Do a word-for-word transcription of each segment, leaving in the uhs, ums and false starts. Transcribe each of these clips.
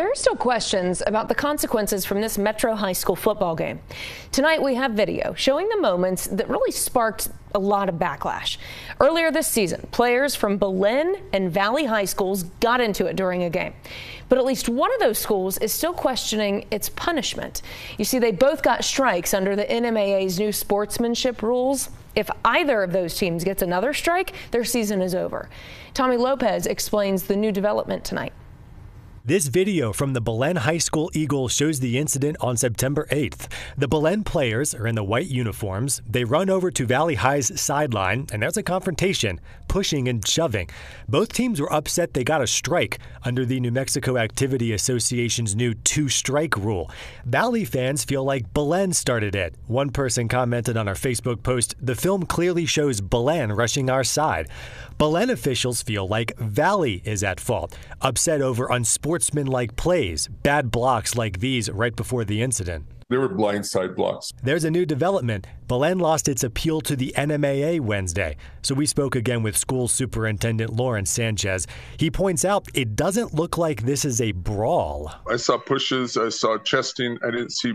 there are still questions about the consequences from this Metro High School football game. Tonight we have video showing the moments that really sparked a lot of backlash. Earlier this season, players from Belen and Valley high schools got into it during a game. But at least one of those schools is still questioning its punishment. You see, they both got strikes under the N M A A's new sportsmanship rules. If either of those teams gets another strike, their season is over. Tommy Lopez explains the new development tonight. This video from the Belen High School Eagles shows the incident on September eighth. The Belen players are in the white uniforms. They run over to Valley High's sideline, and there's a confrontation, pushing and shoving. Both teams were upset they got a strike under the New Mexico Activity Association's new two-strike rule. Valley fans feel like Belen started it. One person commented on our Facebook post, "The film clearly shows Belen rushing our side." Belen officials feel like Valley is at fault, upset over unsportsmanlike Sportsman-like plays, bad blocks like these right before the incident. There were blindside blocks. There's a new development. Belen lost its appeal to the N M A A Wednesday, so we spoke again with school superintendent Lawrence Sanchez. He points out it doesn't look like this is a brawl. I saw pushes, I saw chesting, I didn't see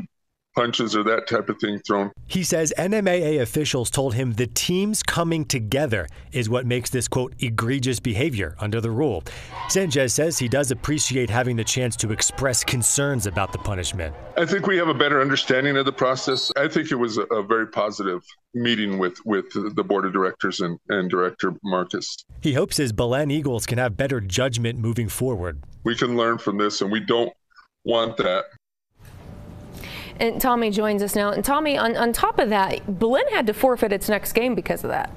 punches or that type of thing thrown. He says N M A A officials told him the teams coming together is what makes this, quote, egregious behavior under the rule. Sanchez says he does appreciate having the chance to express concerns about the punishment. I think we have a better understanding of the process. I think it was a, a very positive meeting with, with the board of directors and, and director Marcus. He hopes his Belen Eagles can have better judgment moving forward. We can learn from this, and we don't want that. And Tommy joins us now. And Tommy, on, on top of that, Belen had to forfeit its next game because of that.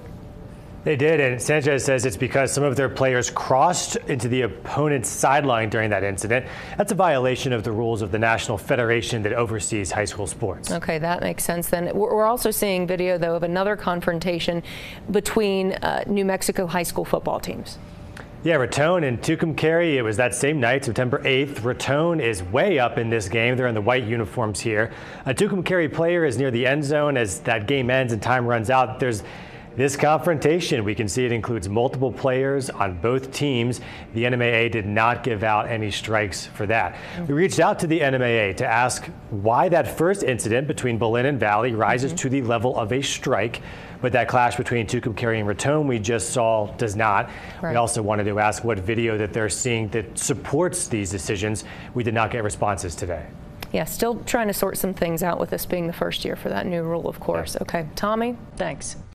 They did, and Sanchez says it's because some of their players crossed into the opponent's sideline during that incident. That's a violation of the rules of the National Federation that oversees high school sports. Okay, that makes sense then. We're also seeing video, though, of another confrontation between uh, New Mexico high school football teams. Yeah, Raton and Tucumcari, it was that same night, September eighth. Raton is way up in this game. They're in the white uniforms here. A Tucumcari player is near the end zone. As that game ends and time runs out, there's this confrontation. We can see it includes multiple players on both teams. The N M A A did not give out any strikes for that. We reached out to the N M A A to ask why that first incident between Belen and Valley rises mm-hmm. to the level of a strike. But that clash between Tucumcari and Raton we just saw does not. Right. We also wanted to ask what video that they're seeing that supports these decisions. We did not get responses today. Yeah, still trying to sort some things out with this being the first year for that new rule, of course. Yeah. Okay, Tommy, thanks.